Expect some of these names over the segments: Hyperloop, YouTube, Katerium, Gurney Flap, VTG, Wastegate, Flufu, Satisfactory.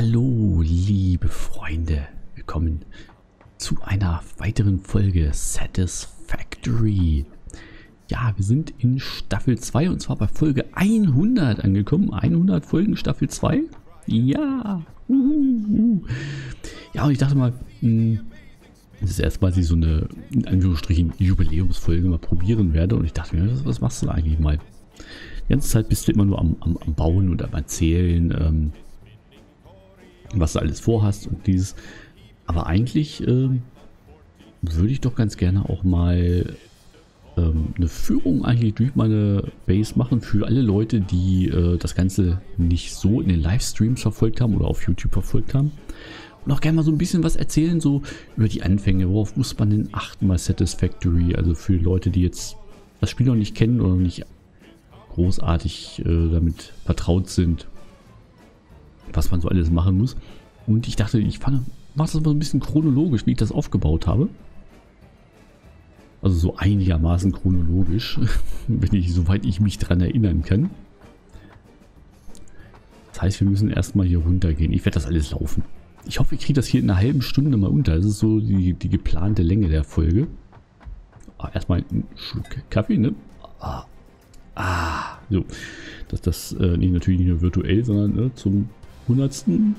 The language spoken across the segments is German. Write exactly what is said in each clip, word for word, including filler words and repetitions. Hallo liebe Freunde, willkommen zu einer weiteren Folge Satisfactory. Ja, wir sind in Staffel zwei und zwar bei Folge hundert angekommen. hundert Folgen Staffel zwei. Ja. Ja, und ich dachte mal, das ist erstmal so eine, in Anführungsstrichen, Jubiläumsfolge mal probieren werde. Und ich dachte mir, was machst du da eigentlich mal? Die ganze Zeit bist du immer nur am, am, am Bauen und am Erzählen, ähm, was du alles vorhast und dieses. Aber eigentlich ähm, würde ich doch ganz gerne auch mal ähm, eine Führung eigentlich durch meine Base machen für alle Leute, die äh, das Ganze nicht so in den Livestreams verfolgt haben oder auf YouTube verfolgt haben. Und auch gerne mal so ein bisschen was erzählen, so über die Anfänge. Worauf muss man denn achten bei Satisfactory? Also für Leute, die jetzt das Spiel noch nicht kennen oder nicht großartig äh, damit vertraut sind, was man so alles machen muss. Und ich dachte, ich fange, mache das mal ein bisschen chronologisch, wie ich das aufgebaut habe. Also so einigermaßen chronologisch, wenn ich, soweit ich mich dran erinnern kann. Das heißt, wir müssen erstmal hier runtergehen. Ich werde das alles laufen. Ich hoffe, ich kriege das hier in einer halben Stunde mal unter. Das ist so die, die geplante Länge der Folge. Ah, erstmal einen Schluck Kaffee, ne? Ah. Ah, so. Das, das äh, nicht, natürlich nicht nur virtuell, sondern ne, zum hundertsten.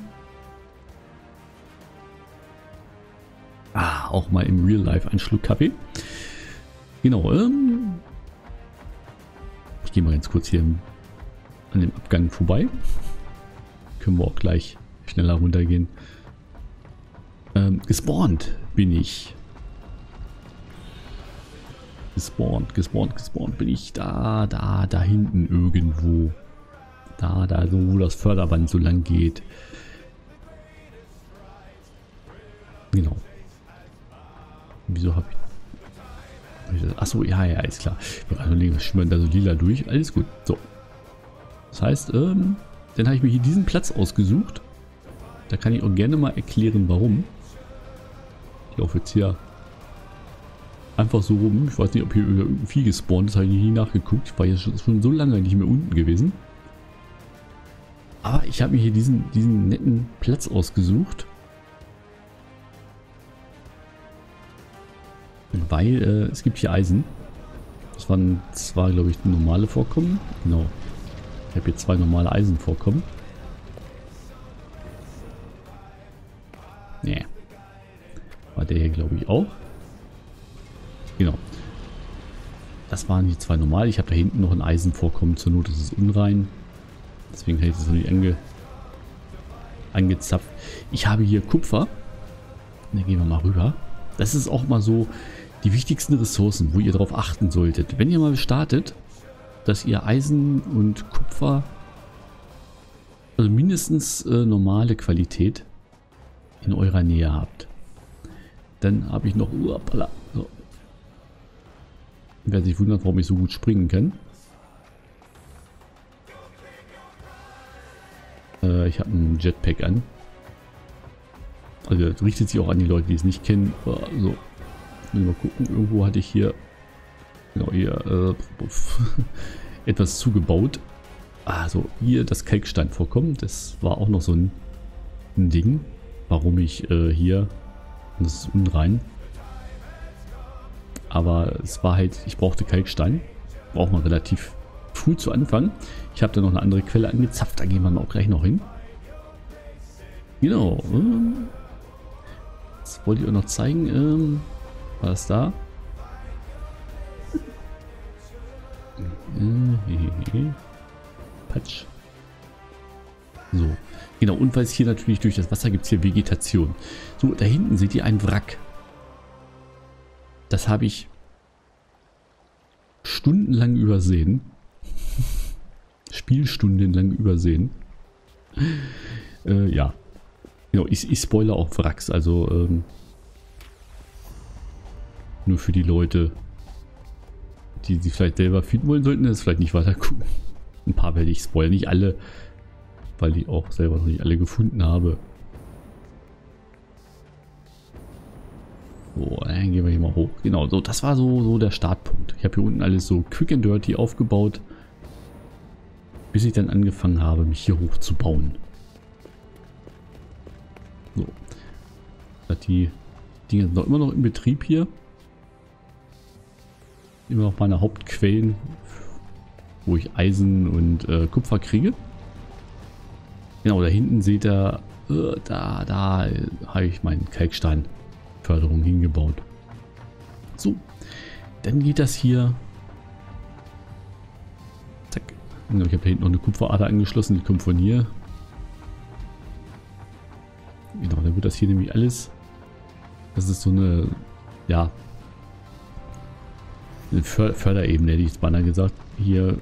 Ah, auch mal im Real Life ein Schluck Kaffee. Genau. Ähm, ich gehe mal ganz kurz hier an dem Abgang vorbei. Können wir auch gleich schneller runtergehen. Ähm, gespawnt bin ich. Gespawnt, gespawnt, gespawnt bin ich da, da, da hinten irgendwo. Da, da, so wo das Förderband so lang geht. Genau. Wieso habe ich... Achso, ja, ja, ist klar. Wir schimmern da so lila durch. Alles gut. So. Das heißt, ähm, dann habe ich mir hier diesen Platz ausgesucht. Da kann ich auch gerne mal erklären, warum. Ich laufe jetzt hier einfach so rum. Ich weiß nicht, ob hier irgendein Vieh gespawnt ist. Habe ich nie nachgeguckt. Ich war jetzt schon so lange nicht mehr unten gewesen. Aber ich habe mir hier diesen, diesen netten Platz ausgesucht. Weil äh, es gibt hier Eisen. Das waren zwar, glaube ich, normale Vorkommen. Genau. Ich habe hier zwei normale Eisenvorkommen. Nee. War der hier, glaube ich, auch. Genau. Das waren die zwei normal. Ich habe da hinten noch ein Eisenvorkommen. Zur Not ist es unrein. Deswegen hätte ich das noch nicht ange angezapft. Ich habe hier Kupfer. Da gehen wir mal rüber. Das ist auch mal so die wichtigsten Ressourcen, wo ihr darauf achten solltet. Wenn ihr mal startet, dass ihr Eisen und Kupfer, also mindestens äh, normale Qualität in eurer Nähe habt. Dann habe ich noch... Uapala, so. Wer sich wundert, warum ich so gut springen kann. Äh, ich habe einen Jetpack an. Also das richtet sich auch an die Leute, die es nicht kennen. Also, mal gucken, irgendwo hatte ich hier, genau hier äh, etwas zugebaut. Also hier das Kalkstein vorkommen. Das war auch noch so ein, ein Ding, warum ich äh, hier, das ist unrein. Aber es war halt, ich brauchte Kalkstein. Braucht man relativ früh zu Anfang. Ich habe da noch eine andere Quelle angezapft, da gehen wir auch gleich noch hin. Genau. Das wollte ich euch noch zeigen. War das da? Patsch. So. Genau, und weil es hier natürlich durch das Wasser gibt, es hier Vegetation. So, da hinten seht ihr einen Wrack. Das habe ich stundenlang übersehen. Spielstundenlang übersehen. Äh, ja. Genau, ich, ich spoilere auch Wracks. Also ähm, nur für die Leute, die sie vielleicht selber finden wollen sollten, das vielleicht nicht weiter gucken. Ein paar werde ich spoilern. Nicht alle, weil ich auch selber noch nicht alle gefunden habe. So, dann gehen wir hier mal hoch. Genau, so, das war so, so der Startpunkt. Ich habe hier unten alles so quick and dirty aufgebaut, bis ich dann angefangen habe, mich hier hochzubauen. So. Die Dinge sind doch immer noch im Betrieb hier. Immer noch meine Hauptquellen, wo ich Eisen und äh, Kupfer kriege. Genau, da hinten seht ihr, äh, da, da äh, habe ich meine Kalksteinförderung hingebaut. So, dann geht das hier. Zack. Ich habe da hinten noch eine Kupferader angeschlossen, die kommt von hier. Genau, dann wird das hier nämlich alles. Das ist so eine, ja, eine Förderebene, hätte ich jetzt beinahe gesagt. Hier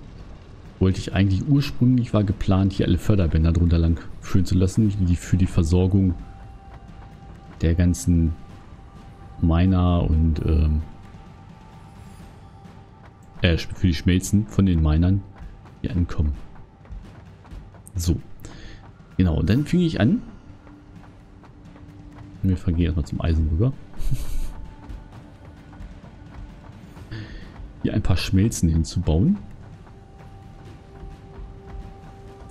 wollte ich eigentlich ursprünglich, war geplant, hier alle Förderbänder drunter lang führen zu lassen, die für die Versorgung der ganzen Miner und ähm, äh, für die Schmelzen von den Minern hier ankommen. So, genau, dann fing ich an. Wir vergehen erstmal zum Eisen rüber. Hier ein paar Schmelzen hinzubauen.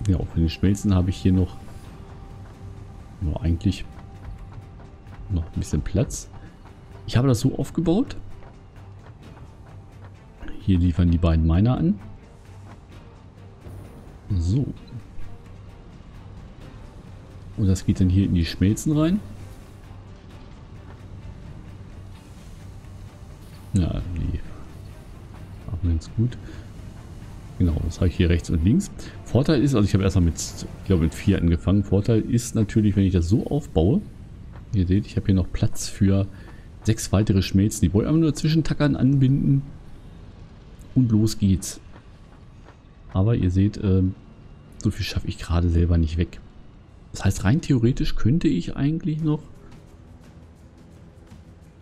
Ja, auch für den Schmelzen habe ich hier noch, noch eigentlich noch ein bisschen Platz. Ich habe das so aufgebaut. Hier liefern die beiden Miner an. So. Und das geht dann hier in die Schmelzen rein. Ja, die machen ganz gut. Genau, das habe ich hier rechts und links. Vorteil ist, also ich habe erstmal mit, ich glaube mit vier angefangen. Vorteil ist natürlich, wenn ich das so aufbaue, ihr seht, ich habe hier noch Platz für sechs weitere Schmelzen. Die wollte ich einfach nur zwischen Tackern anbinden und los geht's. Aber ihr seht, so viel schaffe ich gerade selber nicht weg. Das heißt, rein theoretisch könnte ich eigentlich noch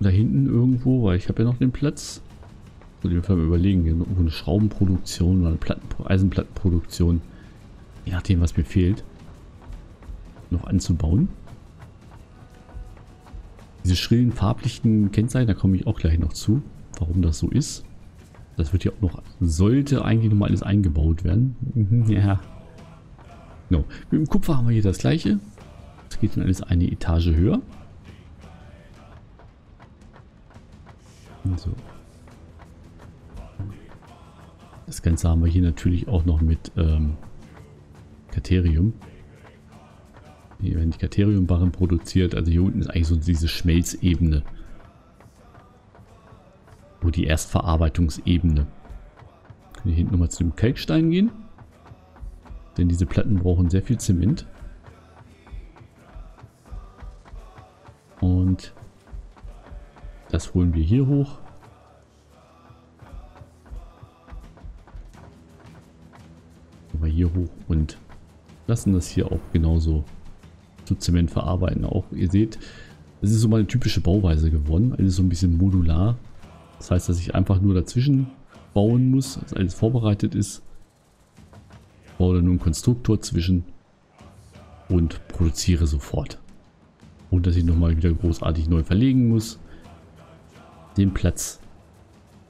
da hinten irgendwo, weil ich habe ja noch den Platz. So, den können wir überlegen, irgendwo eine Schraubenproduktion oder eine Platten, Eisenplattenproduktion, je nachdem was mir fehlt, noch anzubauen. Diese schrillen farblichen Kennzeichen, da komme ich auch gleich noch zu, warum das so ist. Das wird ja auch noch, sollte eigentlich nochmal alles eingebaut werden. Mhm, ja. Genau. Mit dem Kupfer haben wir hier das gleiche. Das geht dann alles eine Etage höher. So. Das Ganze haben wir hier natürlich auch noch mit ähm, Katerium. Hier werden die Kateriumbarren produziert. Also hier unten ist eigentlich so diese Schmelzebene. Wo die Erstverarbeitungsebene. Können wir hinten nochmal zu dem Kalkstein gehen. Denn diese Platten brauchen sehr viel Zement. Und das holen wir hier hoch. Aber hier hoch und lassen das hier auch genauso zu Zement verarbeiten. Auch ihr seht, es ist so mal eine typische Bauweise geworden. Alles so ein bisschen modular. Das heißt, dass ich einfach nur dazwischen bauen muss, dass alles vorbereitet ist. Ich baue dann nur einen Konstruktor zwischen und produziere sofort. Und dass ich nochmal wieder großartig neu verlegen muss. Den Platz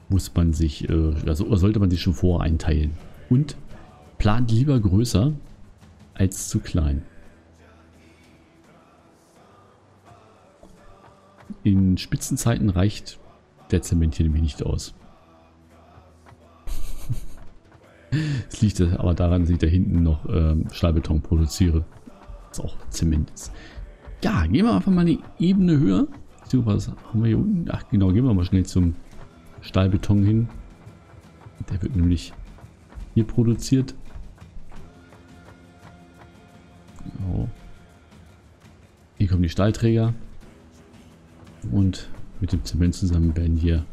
muss man sich, also sollte man sich schon vorher einteilen. Und plant lieber größer als zu klein. In Spitzenzeiten reicht der Zement hier nämlich nicht aus. Es liegt aber daran, dass ich da hinten noch ähm, Stahlbeton produziere, was auch Zement ist. Ja, gehen wir einfach mal eine Ebene höher. Was haben wir hier unten? Ach genau, gehen wir mal schnell zum Stahlbeton hin. Der wird nämlich hier produziert. Genau. Hier kommen die Stahlträger. Und mit dem Zement zusammen werden hier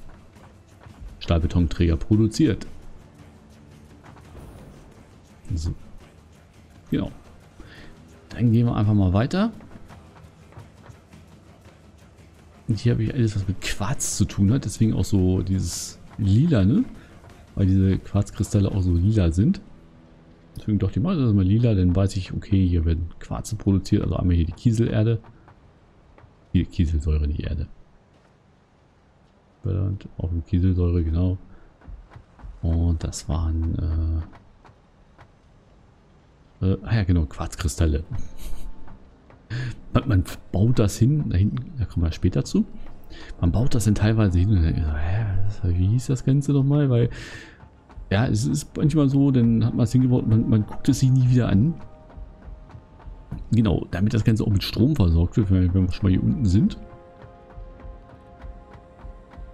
Stahlbetonträger produziert. So. Genau. Dann gehen wir einfach mal weiter. Und hier habe ich alles, was mit Quarz zu tun hat, deswegen auch so dieses Lila, ne? Weil diese Quarzkristalle auch so lila sind. Deswegen dachte ich mal, das ist mal lila, dann weiß ich, okay, hier werden Quarze produziert, also einmal hier die Kieselerde. Hier Kieselsäure, die Erde. Und auch mit Kieselsäure, genau. Und das waren, äh, äh, ah ja, genau, Quarzkristalle. man, man baut das hin, da hinten, da kommen wir später zu. Man baut das dann teilweise hin und dann, hä, wie hieß das Ganze nochmal? Weil, ja, es ist manchmal so, dann hat man es hingebaut, man, man guckt es sich nie wieder an. Genau, damit das Ganze auch mit Strom versorgt wird, wenn wir schon mal hier unten sind.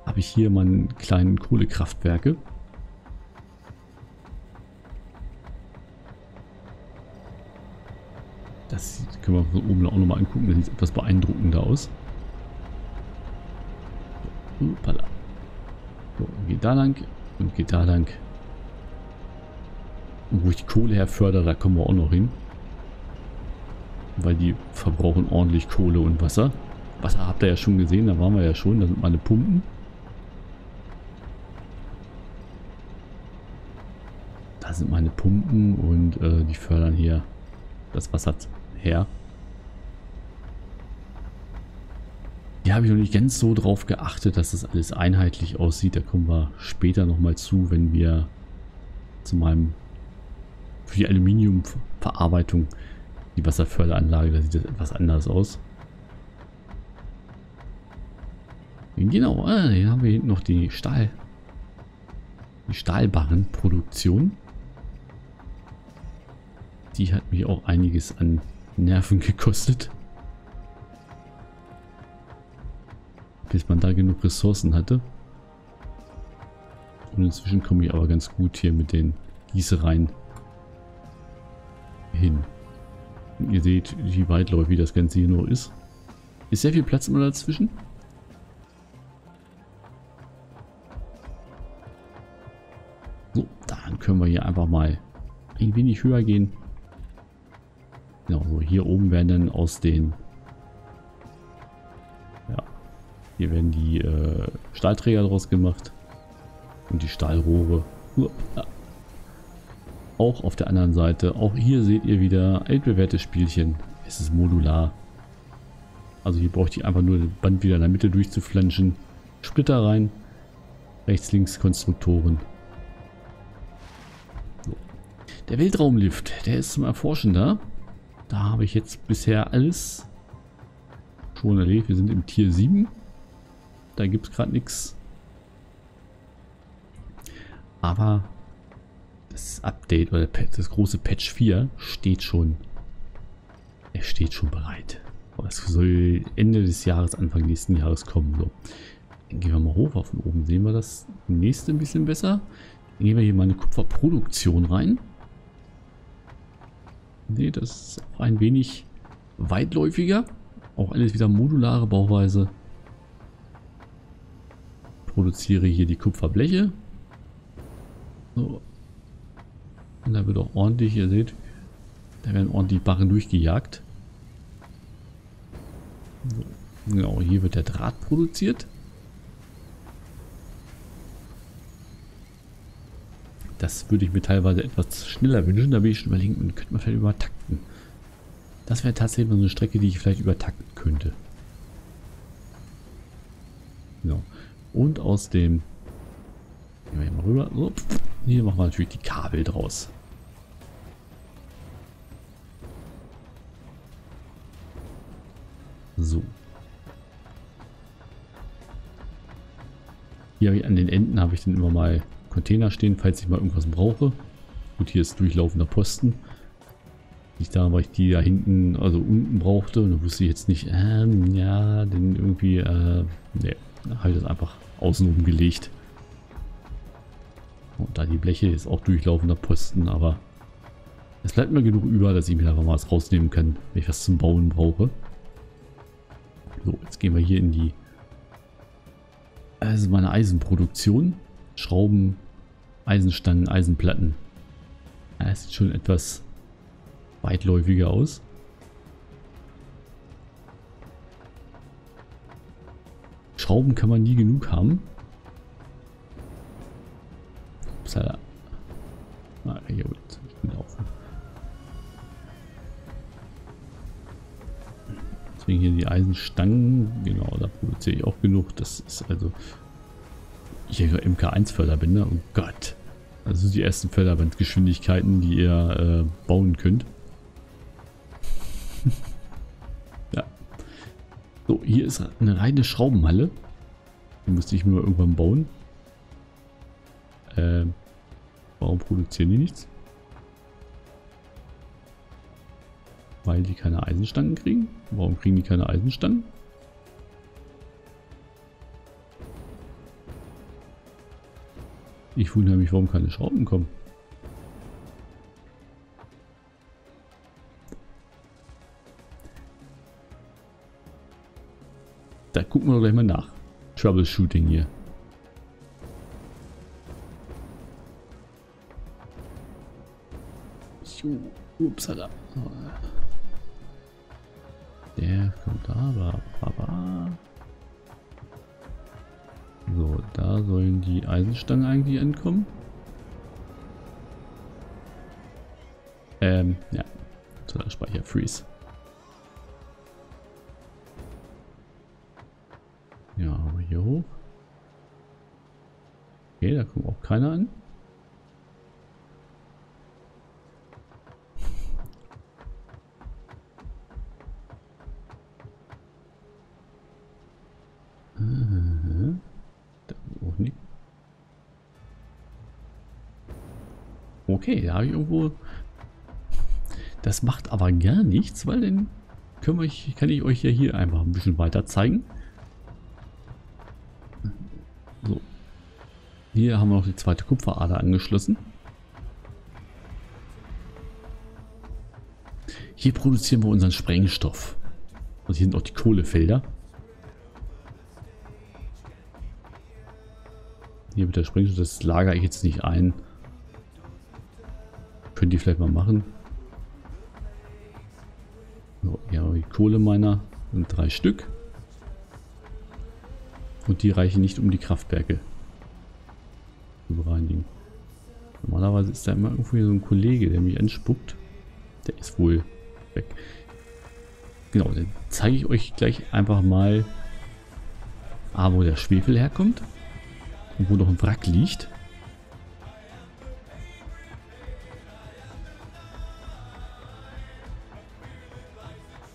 Habe ich hier meinen kleinen Kohlekraftwerke. Das können wir von oben auch nochmal angucken, das sieht etwas beeindruckender aus. Upala. So, geht da lang und geht da lang. Und wo ich die Kohle herfördere, da kommen wir auch noch hin. Weil die verbrauchen ordentlich Kohle und Wasser. Wasser habt ihr ja schon gesehen, da waren wir ja schon, da sind meine Pumpen. Da sind meine Pumpen und äh, die fördern hier das Wasser her. Hier habe ich noch nicht ganz so drauf geachtet, dass das alles einheitlich aussieht. Da kommen wir später nochmal zu, wenn wir zu meinem für die Aluminiumverarbeitung die Wasserförderanlage, da sieht das etwas anders aus. Genau, ah, hier haben wir hinten noch die Stahl, die Stahlbarrenproduktion. Die hat mich auch einiges an Nerven gekostet. Bis man da genug Ressourcen hatte. Und inzwischen komme ich aber ganz gut hier mit den Gießereien hin. Und ihr seht, wie weitläufig das Ganze hier nur ist. Ist sehr viel Platz immer dazwischen. So, dann können wir hier einfach mal ein wenig höher gehen. Genau, so hier oben werden dann aus den, ja, hier werden die äh, Stahlträger draus gemacht und die Stahlrohre. Ja. Auch auf der anderen Seite, auch hier seht ihr wieder altbewährtes Spielchen. Es ist modular. Also hier braucht ihr einfach nur das Band wieder in der Mitte durchzuflanschen. Splitter rein, rechts, links Konstruktoren. So. Der Weltraumlift, der ist zum Erforschen da. Da habe ich jetzt bisher alles schon erledigt. Wir sind im Tier sieben. Da gibt es gerade nichts. Aber das Update oder das große Patch vier steht schon. Er steht schon bereit. Das soll Ende des Jahres, Anfang nächsten Jahres kommen. So. Dann gehen wir mal hoch. Von oben sehen wir das nächste ein bisschen besser. Dann gehen wir hier mal eine Kupferproduktion rein. Ne, das ist auch ein wenig weitläufiger. Auch alles wieder modulare Bauweise. Ich produziere hier die Kupferbleche. So. Und da wird auch ordentlich, ihr seht, da werden ordentlich Barren durchgejagt. So. Genau, hier wird der Draht produziert. Das würde ich mir teilweise etwas schneller wünschen. Da bin ich schon überlegen, und könnte man vielleicht übertakten. Das wäre tatsächlich so eine Strecke, die ich vielleicht übertakten könnte. Genau. Und aus dem... Gehen wir hier mal rüber. So. Hier machen wir natürlich die Kabel draus. So. Hier habe ich an den Enden habe ich dann immer mal Container stehen, falls ich mal irgendwas brauche. Gut, hier ist durchlaufender Posten. Nicht daran, weil ich die da hinten, also unten brauchte. Und da wusste ich jetzt nicht, ähm, ja, denn irgendwie, äh, ne, da habe ich das einfach außenrum gelegt. Und da die Bleche ist auch durchlaufender Posten, aber es bleibt mir genug über, dass ich mir da mal was rausnehmen kann, wenn ich was zum Bauen brauche. So, jetzt gehen wir hier in die, also meine Eisenproduktion. Schrauben, Eisenstangen, Eisenplatten. Das sieht schon etwas weitläufiger aus. Schrauben kann man nie genug haben. Upsala. Ah, hier wird es nicht laufen. Deswegen hier die Eisenstangen. Genau, da produziere ich auch genug. Das ist also... Hier M K eins Förderbänder, oh Gott. Also die ersten Förderbandgeschwindigkeiten, die ihr äh, bauen könnt. So, hier ist eine reine Schraubenhalle. Die müsste ich mir mal irgendwann bauen. Ähm, warum produzieren die nichts? Weil die keine Eisenstangen kriegen. Warum kriegen die keine Eisenstangen? Ich wundere mich, warum keine Schrauben kommen. Da gucken wir doch gleich mal nach. Troubleshooting hier. So, upsala. Der kommt da, aber. So, da sollen die Eisenstangen eigentlich ankommen. Ähm, ja. Toller Speicher, Freeze. Ja, aber hier hoch. Okay, da kommt auch keiner an. Okay, da habe ich irgendwo. Das macht aber gar nichts, weil dann können wir, kann ich euch ja hier einfach ein bisschen weiter zeigen. So. Hier haben wir noch die zweite Kupferader angeschlossen. Hier produzieren wir unseren Sprengstoff. Und hier sind auch die Kohlefelder. Hier mit der Sprengstoff, das lagere ich jetzt nicht ein. Können die vielleicht mal machen. So, hier haben wir die Kohleminer, sind drei Stück. Und die reichen nicht, um die Kraftwerke zu bereinigen. Normalerweise ist da immer irgendwo hier so ein Kollege, der mich anspuckt. Der ist wohl weg. Genau, dann zeige ich euch gleich einfach mal, ah, wo der Schwefel herkommt und wo noch ein Wrack liegt.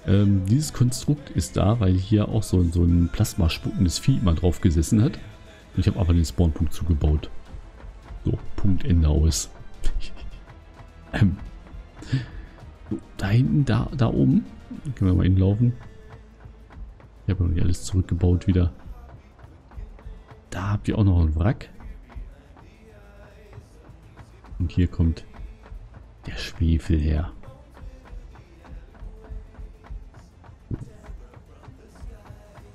Ähm, dieses Konstrukt ist da, weil hier auch so, so ein plasmaspuckendes Vieh mal drauf gesessen hat. Und ich habe aber den Spawnpunkt zugebaut. So, Punkt, Ende aus. ähm, so, da hinten, da, da oben. Da können wir mal hinlaufen. Ich habe noch nicht alles zurückgebaut wieder. Da habt ihr auch noch einen Wrack. Und hier kommt der Schwefel her.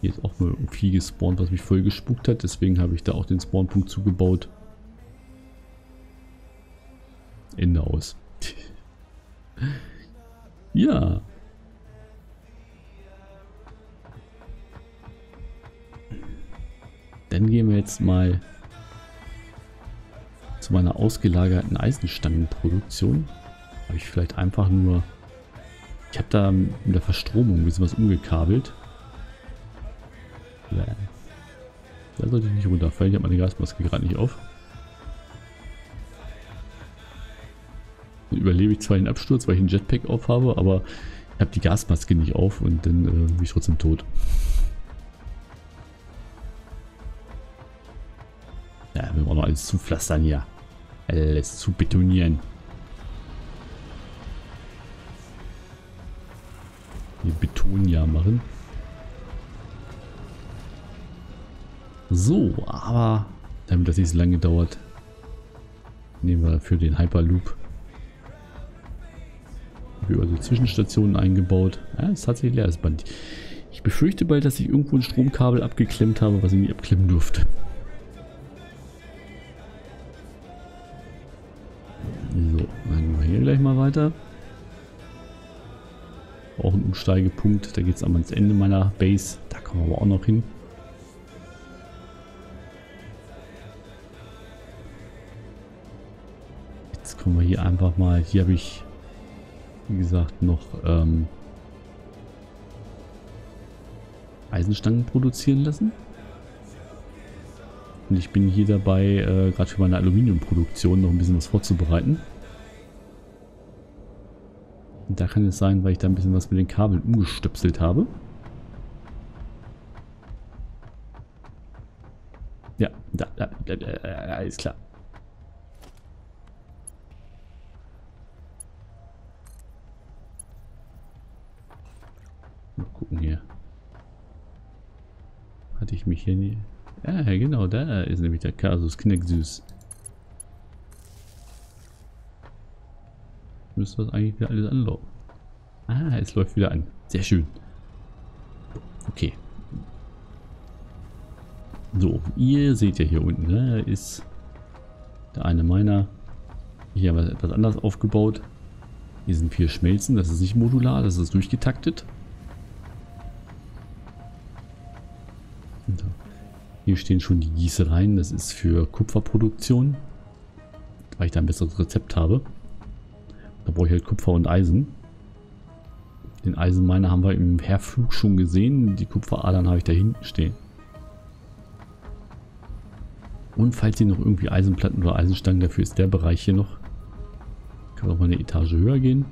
Hier ist auch mal ein Vieh gespawnt, was mich voll gespuckt hat. Deswegen habe ich da auch den Spawnpunkt zugebaut. Ende aus. Ja. Dann gehen wir jetzt mal zu meiner ausgelagerten Eisenstangenproduktion. Habe ich vielleicht einfach nur... Ich habe da mit der Verstromung ein bisschen was umgekabelt. Da sollte ich nicht runterfallen. Ich habe meine Gasmaske gerade nicht auf. Dann überlebe ich zwar den Absturz, weil ich einen Jetpack aufhabe, aber ich habe die Gasmaske nicht auf und dann äh, bin ich trotzdem tot. Ja, wir brauchen noch alles zu pflastern hier. Alles zu betonieren. Hier Beton ja machen. So, aber damit das nicht so lange dauert, nehmen wir dafür den Hyperloop. Habe über so Zwischenstationen eingebaut. Ja, es hat sich leer, das Band. Ich befürchte bald, dass ich irgendwo ein Stromkabel abgeklemmt habe, was ich nicht abklemmen durfte. So, dann gehen wir hier gleich mal weiter. Auch ein Umsteigepunkt, da geht es ans Ende meiner Base. Da kommen wir aber auch noch hin. Kommen wir hier einfach mal, hier habe ich wie gesagt noch ähm, Eisenstangen produzieren lassen und ich bin hier dabei äh, gerade für meine Aluminiumproduktion noch ein bisschen was vorzubereiten und da kann es sein, weil ich da ein bisschen was mit den Kabeln umgestöpselt habe, Ja, da, da, da, da, alles klar. Mal gucken hier. Hatte ich mich hier nie... Ja, genau, da ist nämlich der Kasus Knicksüß. Müsste das eigentlich wieder alles anlaufen. Ah, es läuft wieder an. Sehr schön. Okay. So, ihr seht ja hier unten, ne, ist der eine meiner. Hier haben wir etwas anders aufgebaut. Hier sind vier Schmelzen, das ist nicht modular, das ist durchgetaktet. Und hier stehen schon die Gießereien, das ist für Kupferproduktion, weil ich da ein besseres Rezept habe. Da brauche ich halt Kupfer und Eisen. Den Eisenminer haben wir im Herflug schon gesehen, die Kupferadern habe ich da hinten stehen. Und falls ihr noch irgendwie Eisenplatten oder Eisenstangen, dafür ist der Bereich hier noch. Können wir auch mal eine Etage höher gehen.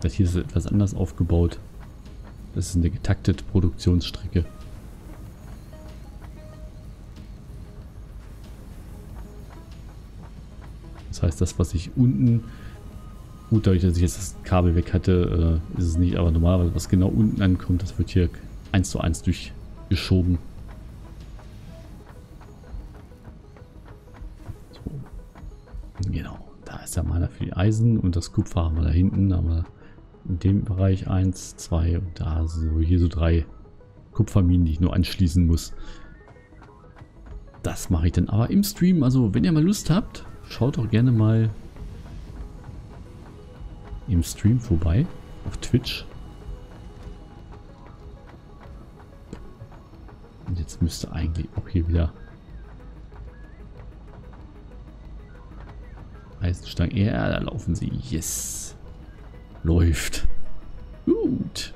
Das hier ist etwas anders aufgebaut. Das ist eine getaktete Produktionsstrecke. Das heißt, das, was ich unten... Gut, dadurch, dass ich jetzt das Kabel weg hatte, ist es nicht, aber normalerweise, was genau unten ankommt, das wird hier... eins zu eins durchgeschoben. So. Genau, da ist der Miner für die Eisen und das Kupfer haben wir da hinten, aber in dem Bereich eins, zwei und da so hier so drei Kupferminen, die ich nur anschließen muss. Das mache ich dann aber im Stream, also wenn ihr mal Lust habt, schaut doch gerne mal im Stream vorbei auf Twitch. Und jetzt müsste eigentlich auch hier wieder Eisenstangen. Ja, da laufen sie. Yes. Läuft. Gut.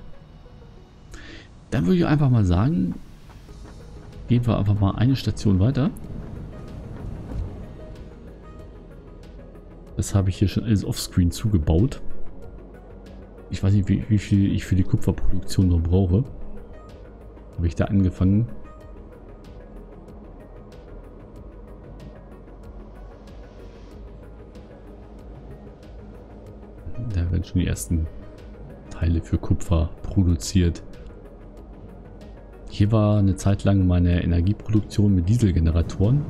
Dann würde ich einfach mal sagen, gehen wir einfach mal eine Station weiter. Das habe ich hier schon alles offscreen zugebaut. Ich weiß nicht, wie, wie viel ich für die Kupferproduktion noch brauche. Habe ich da angefangen. Da werden schon die ersten Teile für Kupfer produziert. Hier war eine Zeit lang meine Energieproduktion mit Dieselgeneratoren.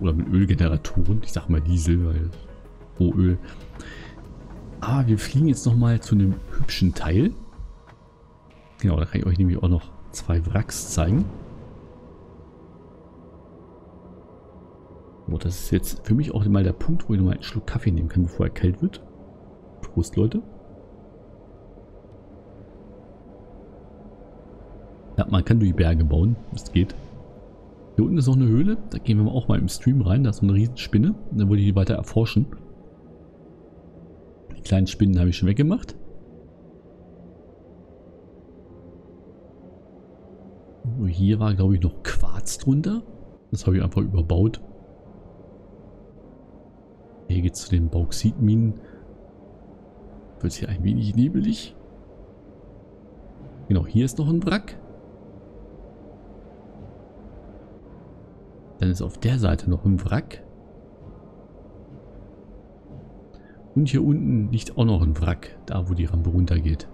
Oder mit Ölgeneratoren. Ich sag mal Diesel, weil Rohöl. Aber wir fliegen jetzt nochmal zu einem hübschen Teil. Genau, da kann ich euch nämlich auch noch zwei Wracks zeigen. So, das ist jetzt für mich auch mal der Punkt, wo ich nochmal einen Schluck Kaffee nehmen kann, bevor er kalt wird. Prost, Leute. Ja, man kann durch die Berge bauen, es geht. Hier unten ist noch eine Höhle, da gehen wir auch mal im Stream rein, da ist so eine Riesenspinne. Dann wollte ich die weiter erforschen. Die kleinen Spinnen habe ich schon weggemacht. Hier war, glaube ich, noch Quarz drunter. Das habe ich einfach überbaut. Hier geht es zu den Bauxitminen. Wird hier ein wenig nebelig. Genau, hier ist noch ein Wrack. Dann ist auf der Seite noch ein Wrack. Und hier unten liegt auch noch ein Wrack, da wo die Rampe runtergeht.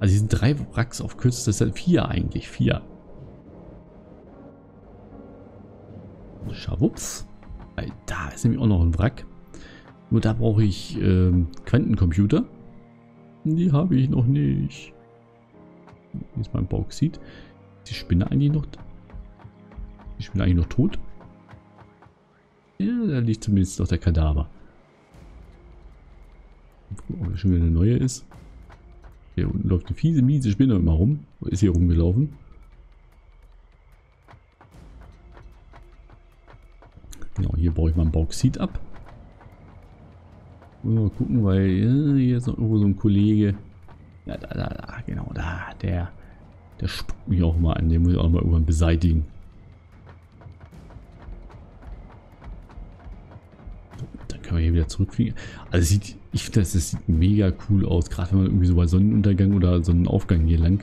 Also hier sind drei Wracks auf Kürze, das sind vier eigentlich, vier. Schawups. Da ist nämlich auch noch ein Wrack. Nur da brauche ich ähm, Quantencomputer. Die habe ich noch nicht. Hier ist mein Bauxit. Ist die Spinne eigentlich noch... Die Spinne eigentlich noch tot? Ja, da liegt zumindest noch der Kadaver. Ob schon wieder eine neue ist. Hier unten läuft eine fiese, miese Spinne immer rum. Ist hier rumgelaufen. Genau, hier baue ich mal ein Bauxit ab. Mal gucken, weil hier ist noch irgendwo so ein Kollege. Ja, da, da, da, genau, da, der, der spuckt mich auch mal an. Den muss ich auch mal irgendwann beseitigen. Dann können wir hier wieder zurückfliegen. Also es sieht Ich finde, das sieht mega cool aus, gerade wenn man irgendwie so bei Sonnenuntergang oder Sonnenaufgang hier lang.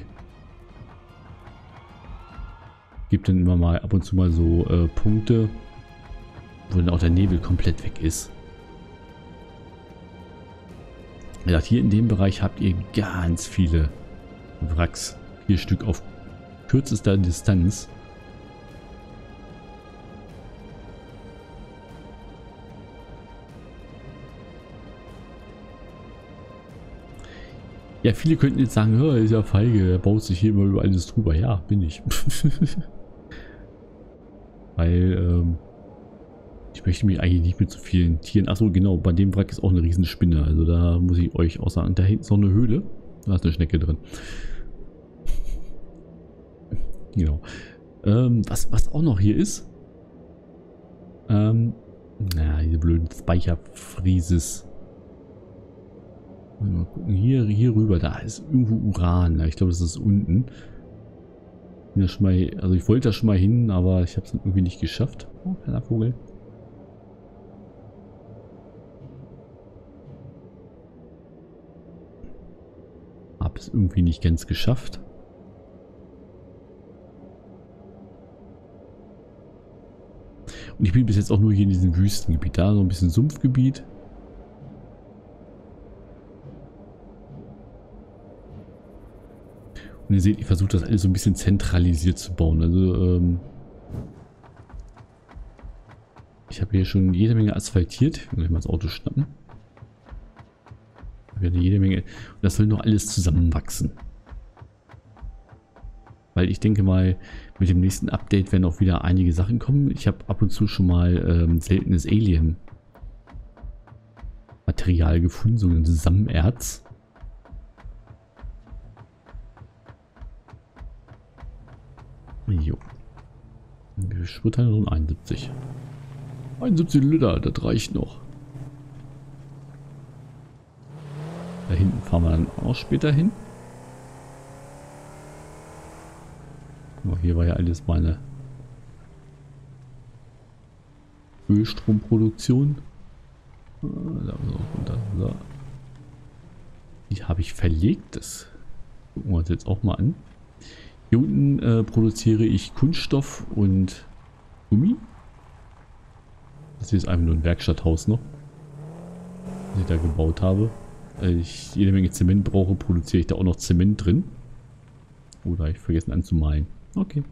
Gibt dann immer mal ab und zu mal so äh, Punkte, wo dann auch der Nebel komplett weg ist. Wie gesagt, hier in dem Bereich habt ihr ganz viele Wracks. Vier Stück auf kürzester Distanz. Ja, viele könnten jetzt sagen, oh, ist ja feige, er baut sich hier immer über alles drüber. Ja, bin ich. Weil, ähm, ich möchte mich eigentlich nicht mit so vielen Tieren... Achso, genau, bei dem Wrack ist auch eine Riesenspinne. Also da muss ich euch auch sagen, da hinten ist noch eine Höhle. Da ist eine Schnecke drin. Genau. Ähm, was, was auch noch hier ist... Ähm, na, diese blöden Speicherfrieses. Mal gucken, hier, hier rüber, da ist irgendwo Uran. Ich glaube, das ist unten. Bin ja schon mal, also ich wollte da schon mal hin, aber ich habe es irgendwie nicht geschafft. Oh, kleiner Vogel. Hab es irgendwie nicht ganz geschafft. Und ich bin bis jetzt auch nur hier in diesem Wüstengebiet. Da so ein bisschen Sumpfgebiet. Und ihr seht, ich versuche das alles so ein bisschen zentralisiert zu bauen. Also, ähm, ich habe hier schon jede Menge asphaltiert. Ich will gleich mal das Auto schnappen. Ich werde jede Menge. Und das soll noch alles zusammenwachsen. Weil ich denke mal, mit dem nächsten Update werden auch wieder einige Sachen kommen. Ich habe ab und zu schon mal ähm, seltenes Alien-Material gefunden, so ein Sammerz. Jo. Wir spurteilen so ein einundsiebzig. einundsiebzig Liter, das reicht noch. Da hinten fahren wir dann auch später hin. Oh, hier war ja alles meine Ölstromproduktion. Ah, da muss auch runter. So. Die habe ich verlegt. Das gucken wir uns jetzt auch mal an. Hier unten äh, produziere ich Kunststoff und Gummi. Das hier ist einfach nur ein Werkstatthaus noch, was ich da gebaut habe. Weil ich jede Menge Zement brauche, produziere ich da auch noch Zement drin. Oder ich vergessen anzumalen. Okay.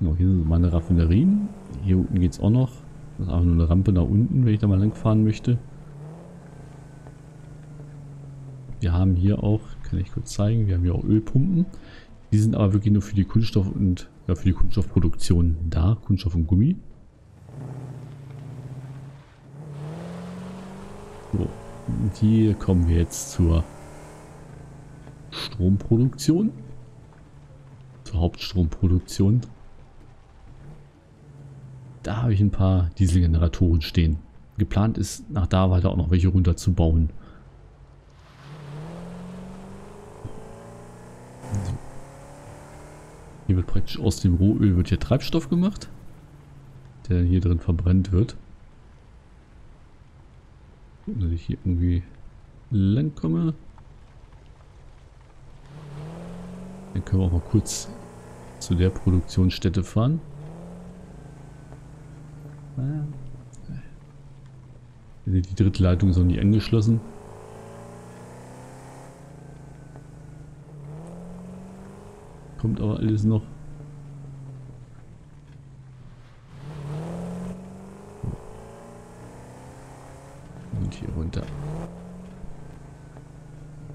Genau, hier sind meine Raffinerien. Hier unten geht es auch noch. Das ist einfach nur eine Rampe nach unten, wenn ich da mal lang fahren möchte. Wir haben hier auch, kann ich kurz zeigen, wir haben hier auch Ölpumpen. Die sind aber wirklich nur für die Kunststoff- und ja, für die Kunststoffproduktion da, Kunststoff und Gummi. So, und hier kommen wir jetzt zur Stromproduktion, zur Hauptstromproduktion. Da habe ich ein paar Dieselgeneratoren stehen. Geplant ist, nach da weiter auch noch welche runterzubauen. Hier wird praktisch aus dem Rohöl wird hier Treibstoff gemacht, der hier drin verbrannt wird. Und dass ich hier irgendwie lang komme. Dann können wir auch mal kurz zu der Produktionsstätte fahren. Die dritte Leitung ist noch nicht angeschlossen. Kommt aber alles noch. Und hier runter.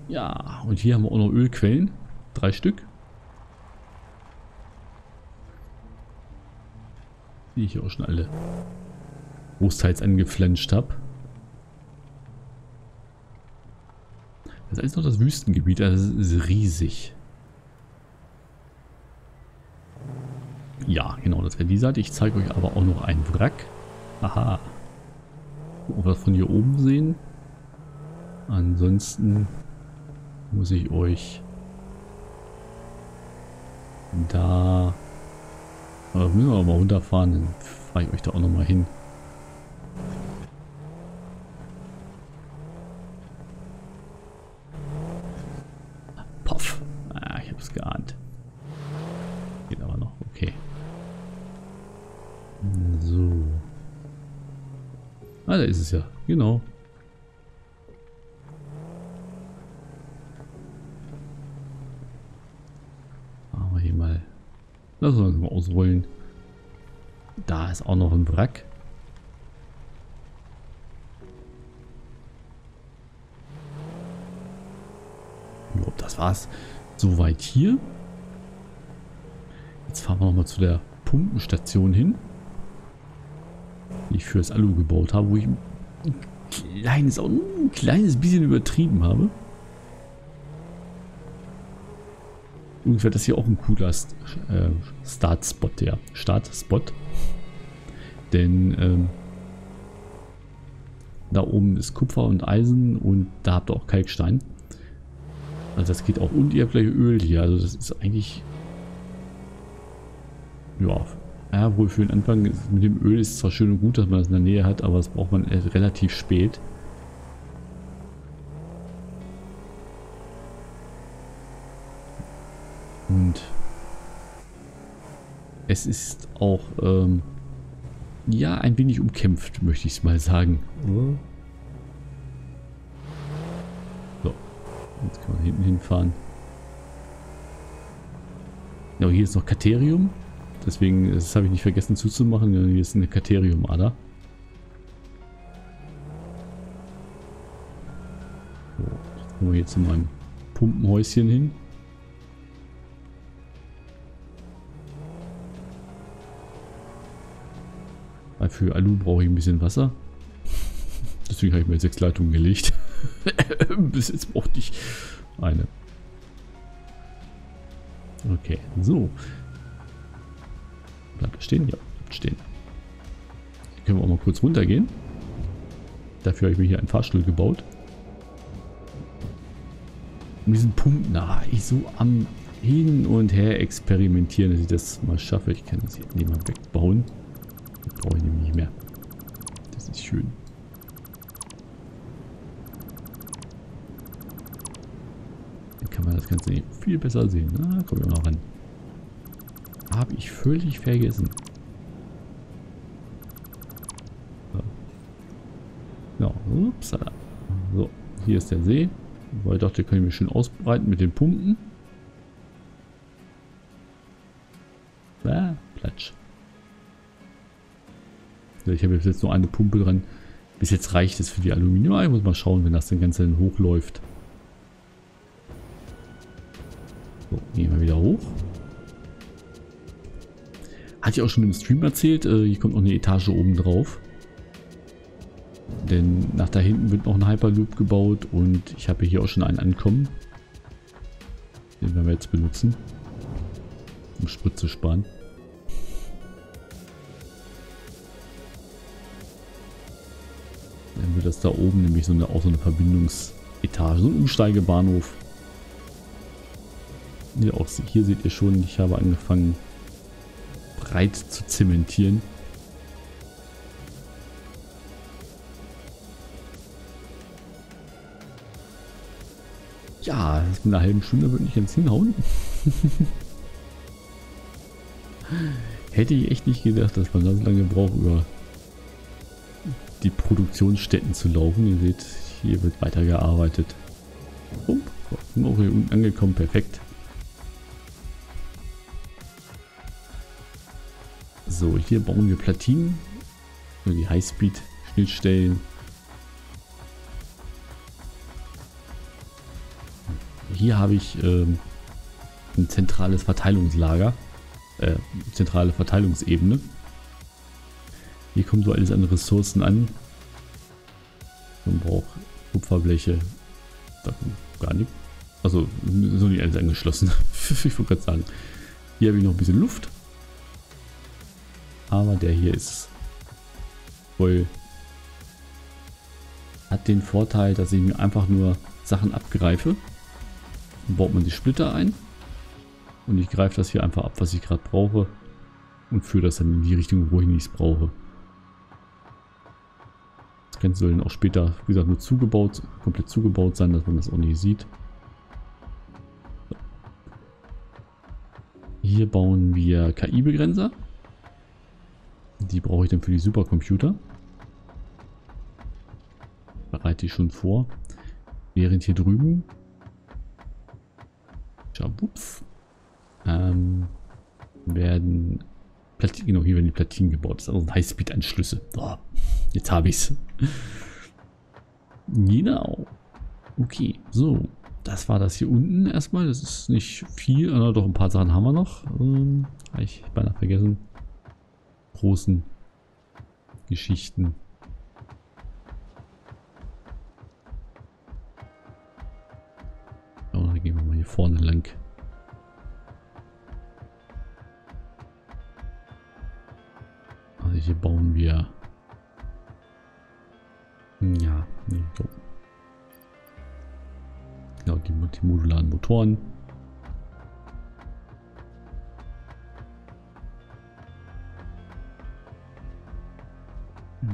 Ja, und hier haben wir auch noch Ölquellen. Drei Stück. Die ich auch schon alle großteils angeflanscht habe. Das ist alles noch das Wüstengebiet, also das ist riesig. Ja, genau, das wäre die Seite. Ich zeige euch aber auch noch einen Wrack. Aha. Ob wir das von hier oben sehen. Ansonsten muss ich euch da... Aber müssen wir mal runterfahren, dann fahre ich euch da auch nochmal hin. hab's geahnt. Geht aber noch. Okay. So. Ah, da ist es ja. Genau. Machen wir hier mal. Lass uns mal ausrollen. Da ist auch noch ein Wrack. Das war's soweit hier. Jetzt fahren wir nochmal zu der Pumpenstation hin, die ich für das Alu gebaut habe, wo ich ein kleines, auch ein kleines bisschen übertrieben habe. Irgendwie das hier auch ein cooler äh, Startspot, ja, Startspot, denn ähm, da oben ist Kupfer und Eisen und da habt ihr auch Kalkstein. Also das geht auch, und ihr habt gleich Öl hier, also das ist eigentlich, ja, ja, wohl für den Anfang mit dem Öl ist zwar schön und gut, dass man das in der Nähe hat, aber das braucht man relativ spät. Und es ist auch, ähm, ja, ein wenig umkämpft, möchte ich es mal sagen. Oder? Jetzt kann man hinten hinfahren. Ja, hier ist noch Katerium. Deswegen, das habe ich nicht vergessen zuzumachen. Hier ist eine Katerium-Ader. So, jetzt kommen wir hier zu meinem Pumpenhäuschen hin. Weil für Alu brauche ich ein bisschen Wasser. Deswegen habe ich mir sechs Leitungen gelegt. Bis jetzt brauchte ich eine. Okay, so. Bleibt stehen? Ja, bleibt stehen. Hier können wir auch mal kurz runtergehen. Dafür habe ich mir hier einen Fahrstuhl gebaut. Und diesen Punkt, na, ich so am Hin und Her experimentieren, dass ich das mal schaffe. Ich kann das hier nebenan wegbauen. Das brauche ich nämlich nicht mehr. Das ist schön. Kann man das Ganze viel besser sehen. Na, kommen wir mal ran. Habe ich völlig vergessen. So. Ja, upsala. So, hier ist der See. Weil ich dachte, kann ich mich schön ausbreiten mit den Pumpen. Ah, Platsch. Ich habe jetzt nur eine Pumpe dran. Bis jetzt reicht es für die Aluminium. Ich muss mal schauen, wenn das den ganzen hochläuft. So, gehen wir wieder hoch. Hatte ich auch schon im Stream erzählt, äh, hier kommt noch eine Etage oben drauf. Denn nach da hinten wird noch ein Hyperloop gebaut und ich habe hier auch schon einen ankommen. Den werden wir jetzt benutzen, um Sprit zu sparen. Dann wird das da oben nämlich so eine, auch so eine Verbindungsetage, so ein Umsteigebahnhof. Ja, auch hier seht ihr schon, ich habe angefangen breit zu zementieren. Ja, in einer halben Stunde würde ich jetzt hinhauen. Hätte ich echt nicht gedacht, dass man so lange braucht, über die Produktionsstätten zu laufen. Ihr seht, hier wird weitergearbeitet. Oh, sind auch hier unten angekommen, perfekt. So, hier bauen wir Platinen für die Highspeed-Schnittstellen. Hier habe ich ähm, ein zentrales Verteilungslager, äh, zentrale Verteilungsebene. Hier kommt so alles an Ressourcen an. Man braucht Kupferbleche, da gar nichts. Also so nicht alles angeschlossen. Ich wollte gerade sagen, hier habe ich noch ein bisschen Luft. Aber der hier ist voll. Hat den Vorteil, dass ich mir einfach nur Sachen abgreife. Dann baut man die Splitter ein. Und ich greife das hier einfach ab, was ich gerade brauche. Und führe das dann in die Richtung, wo ich nichts brauche. Das Ganze soll dann auch später, wie gesagt, nur zugebaut, komplett zugebaut sein, dass man das auch nicht sieht. Hier bauen wir K I-Begrenzer. Die brauche ich dann für die Supercomputer. Bereite ich schon vor. Während hier drüben. Schabups. Ähm, werden Platinen, genau hier werden die Platinen gebaut. Das sind also Highspeed-Anschlüsse. Oh, jetzt habe ich es. Genau. Okay, so. Das war das hier unten erstmal. Das ist nicht viel, aber doch ein paar Sachen haben wir noch. Ähm, habe ich beinahe vergessen. Großen Geschichten. So, dann gehen wir mal hier vorne lang. Also hier bauen wir. Ja, nee, so. Genau, die, die modularen Motoren.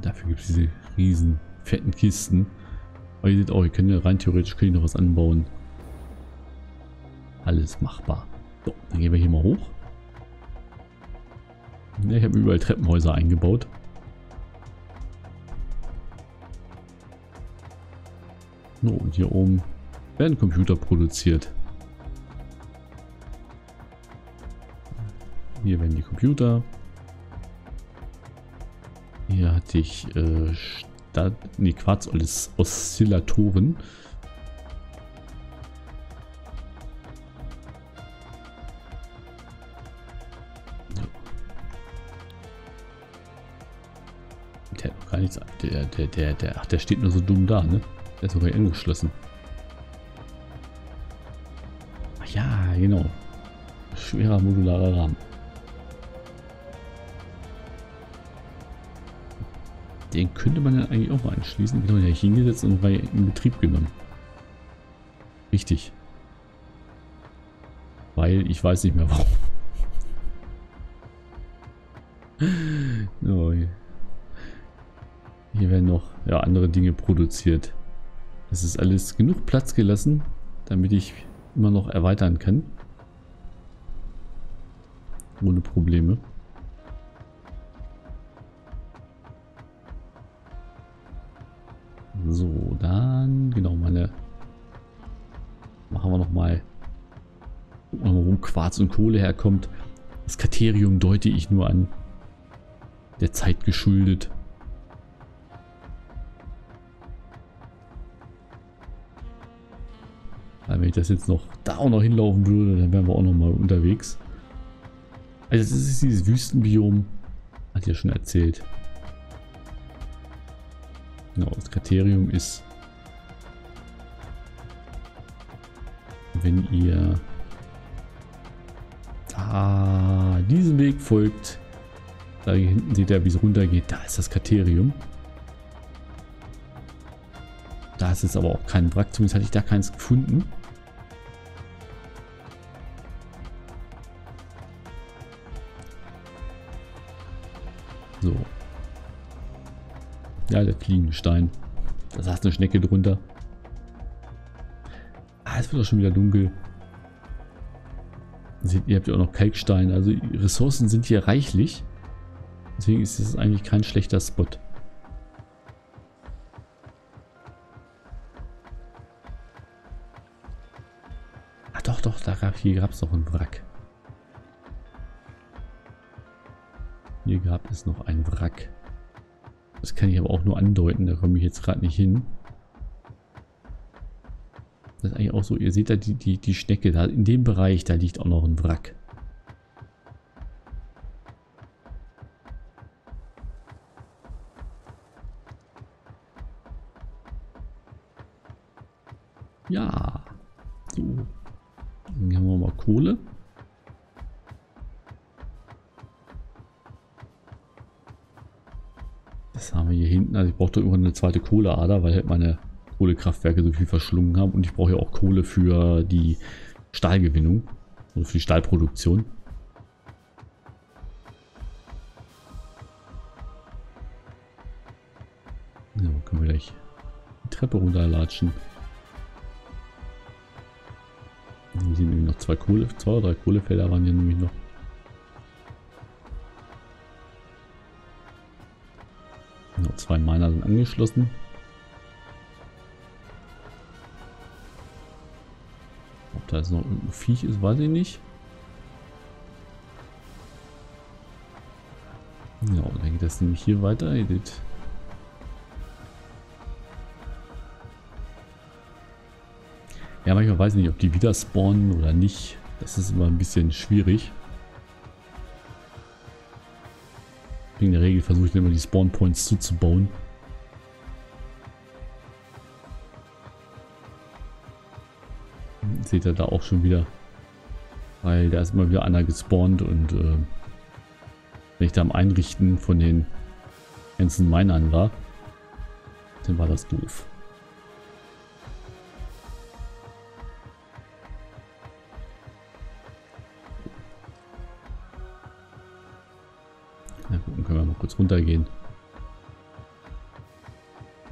Dafür gibt es diese riesen fetten Kisten. Aber ihr seht auch, ihr könnt ja rein theoretisch könnt ihr noch was anbauen. Alles machbar. So, dann gehen wir hier mal hoch. Ja, ich habe überall Treppenhäuser eingebaut. So, und hier oben werden Computer produziert. Hier werden die Computer. Hier hatte ich äh, Stadt, nee, Quarz als Oszillatoren. Der hat noch gar nichts an. Der, der, der, der, ach, der steht nur so dumm da, ne? Der ist sogar angeschlossen. Ach ja, genau. Schwerer modularer Rahmen. Den könnte man ja eigentlich auch mal anschließen. Den haben wir ja hingesetzt und in Betrieb genommen. Richtig. Weil ich weiß nicht mehr warum. So, hier. Hier werden noch ja, andere Dinge produziert. Es ist alles genug Platz gelassen, damit ich immer noch erweitern kann. Ohne Probleme. So, dann, genau, meine. Machen wir nochmal. Gucken wir mal, wo Quarz und Kohle herkommt. Das Katerium deute ich nur an. Der Zeit geschuldet. Wenn ich das jetzt noch da auch noch hinlaufen würde, dann wären wir auch nochmal unterwegs. Also, das ist dieses Wüstenbiom. Hat ja schon erzählt. Genau, das Kriterium ist, wenn ihr da diesem Weg folgt, da hinten seht ihr, wie es runter geht, da ist das Kriterium. Da ist jetzt aber auch kein Wrack, zumindest hatte ich da keins gefunden. So. Ja, der Klingenstein. Da saß eine Schnecke drunter. Ah, es wird auch schon wieder dunkel. Seht ihr, habt ja auch noch Kalkstein. Also Ressourcen sind hier reichlich. Deswegen ist es eigentlich kein schlechter Spot. Ah doch, doch, da gab, hier gab es noch einen Wrack. Hier gab es noch einen Wrack. Das kann ich aber auch nur andeuten, da komme ich jetzt gerade nicht hin. Das ist eigentlich auch so, ihr seht da die, die, die Schnecke, da in dem Bereich, da liegt auch noch ein Wrack. Ja, so, dann haben wir mal Kohle. Das haben wir hier hinten. Also ich brauche da irgendwann eine zweite Kohleader, weil halt meine Kohlekraftwerke so viel verschlungen haben. Und ich brauche ja auch Kohle für die Stahlgewinnung und für die Stahlproduktion. So, können wir gleich die Treppe runterlatschen. Hier sind nämlich noch zwei Kohle, zwei oder drei Kohlefelder waren hier nämlich noch. Nur zwei meiner sind angeschlossen. Ob da jetzt noch irgendein Viech ist, weiß ich nicht. Ja, und dann geht das nämlich hier weiter. Ihr seht. Ja, manchmal weiß ich nicht, ob die wieder spawnen oder nicht. Das ist immer ein bisschen schwierig. In der Regel versuche ich immer die Spawn Points zuzubauen. Seht ihr da auch schon wieder, weil da ist immer wieder einer gespawnt und äh, wenn ich da am Einrichten von den ganzen Minern war, dann war das doof. Na gut, dann können wir mal kurz runtergehen.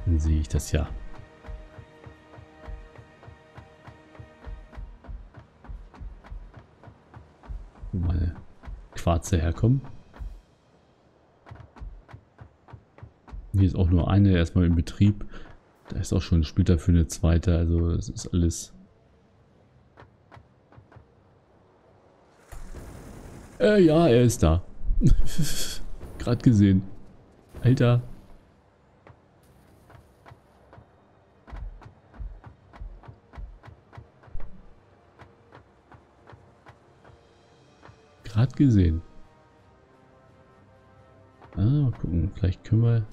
Dann sehe ich das ja. Wo meine Quarze herkommen. Hier ist auch nur eine erstmal in Betrieb. Da ist auch schon später für eine zweite. Also es ist alles. Äh, ja, er ist da. Gerade gesehen. Alter. Gerade gesehen. Ah, mal gucken. Vielleicht können wir...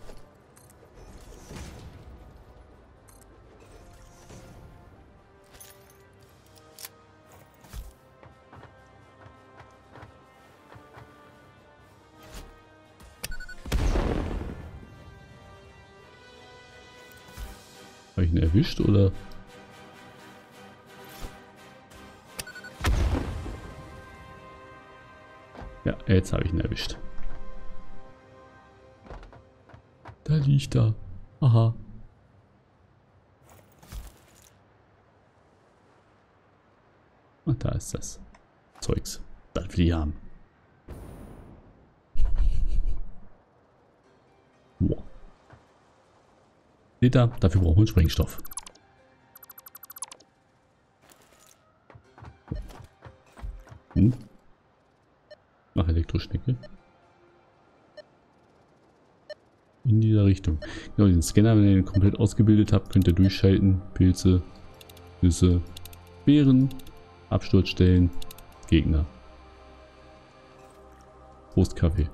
Habe ich ihn erwischt oder? Ja, jetzt habe ich ihn erwischt. Da liegt er. Aha. Und da ist das Zeugs. Das will ich haben. Wow. Seht ihr, dafür brauchen wir Sprengstoff. Hm? Nach Elektroschnecke. In dieser Richtung. Genau, den Scanner, wenn ihr den komplett ausgebildet habt, könnt ihr durchschalten. Pilze, Nüsse, Beeren, Absturzstellen, Gegner. Prostkaffee.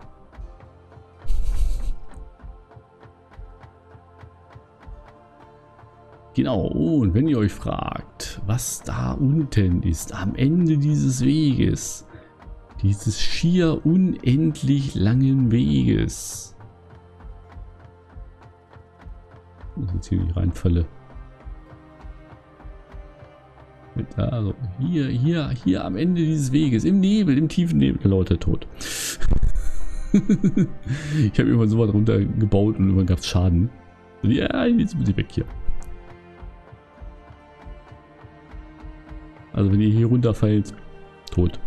Genau, und wenn ihr euch fragt, was da unten ist, am Ende dieses Weges, dieses schier unendlich langen Weges. Dass ich jetzt hier nicht reinfalle. Also hier, hier, hier am Ende dieses Weges, im Nebel, im tiefen Nebel, lauter Tod. Ich habe irgendwann so weit runtergebaut und irgendwann gab es Schaden. Und ja, jetzt bin ich weg hier. Also wenn ihr hier runterfällt, tot.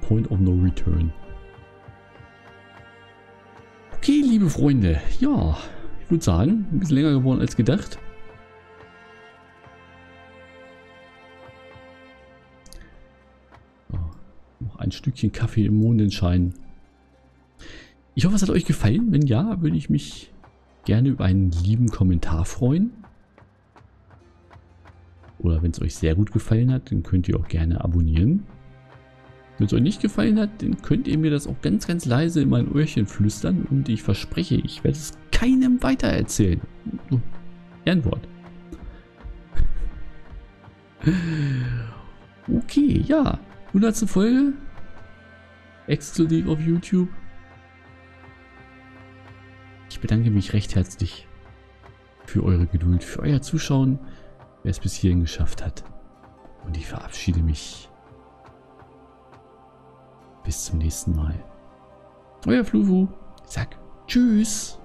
Point of no return. Okay, liebe Freunde. Ja, ich würde sagen, ein bisschen länger geworden als gedacht. Oh, noch ein Stückchen Kaffee im Mondenschein. Ich hoffe, es hat euch gefallen. Wenn ja, würde ich mich gerne über einen lieben Kommentar freuen. Oder wenn es euch sehr gut gefallen hat, dann könnt ihr auch gerne abonnieren. Wenn es euch nicht gefallen hat, dann könnt ihr mir das auch ganz, ganz leise in mein Öhrchen flüstern. Und ich verspreche, ich werde es keinem weitererzählen. Ehrenwort. Okay, ja. hundertste Folge. Exklusiv auf YouTube. Ich bedanke mich recht herzlich für eure Geduld, für euer Zuschauen. Wer es bis hierhin geschafft hat. Und ich verabschiede mich. Bis zum nächsten Mal. Euer Flufu. Ich sag Tschüss.